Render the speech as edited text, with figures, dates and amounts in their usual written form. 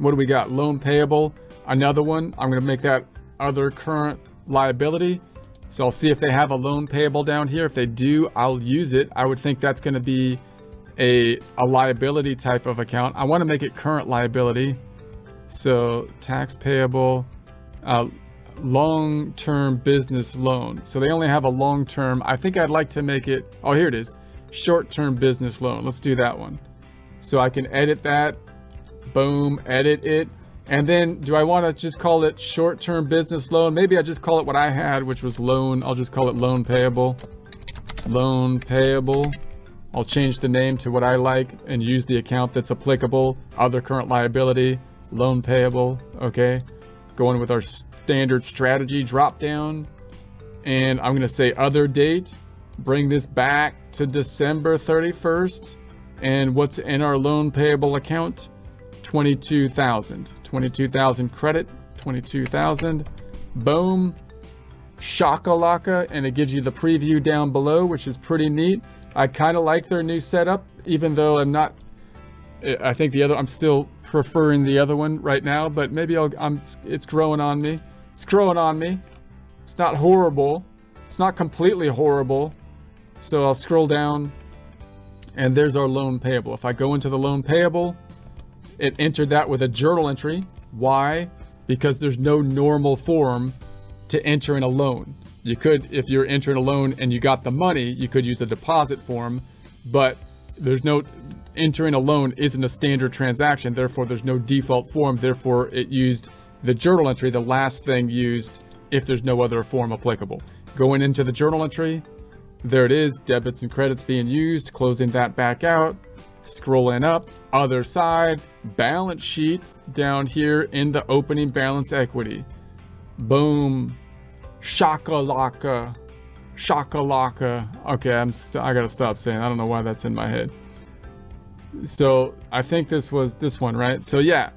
What do we got? Loan payable, another one. I'm going to make that other current liability. So I'll see if they have a loan payable down here. If they do, I'll use it. I would think that's going to be a liability type of account. I want to make it current liability. So tax payable, long-term business loan. So they only have a long-term. I think I'd like to make it, oh, here it is. Short-term business loan. Let's do that one. So I can edit that. Boom, edit it. And then do I want to just call it short-term business loan? Maybe I just call it what I had, which was loan. I'll just call it loan payable. Loan payable. I'll change the name to what I like and use the account that's applicable. Other current liability, loan payable. Okay. Going with our standard strategy drop down. And I'm going to say other date. Bring this back to December 31st. And what's in our loan payable account? 22,000. 22,000 credit, 22,000. Boom, shakalaka, and it gives you the preview down below, which is pretty neat. I kind of like their new setup, even though I think the other, I'm still preferring the other one right now, but maybe it's growing on me. It's growing on me. It's not horrible. It's not completely horrible. So I'll scroll down and there's our loan payable. If I go into the loan payable, it entered that with a journal entry. Why? Because there's no normal form to enter in a loan. You could, if you're entering a loan and you got the money, you could use a deposit form, but there's no, entering a loan isn't a standard transaction. Therefore, there's no default form. Therefore, it used the journal entry, the last thing used if there's no other form applicable. Going into the journal entry, there it is, debits and credits being used, closing that back out. Scrolling up, other side, balance sheet down here in the opening balance equity. Boom, shakalaka, shakalaka. Okay, I gotta stop saying. I don't know why that's in my head. So I think this was this one, right? So yeah,